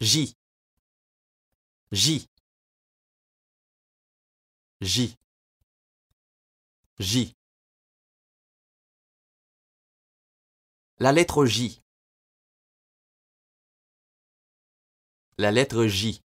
J. J. J. J. La lettre J. La lettre J.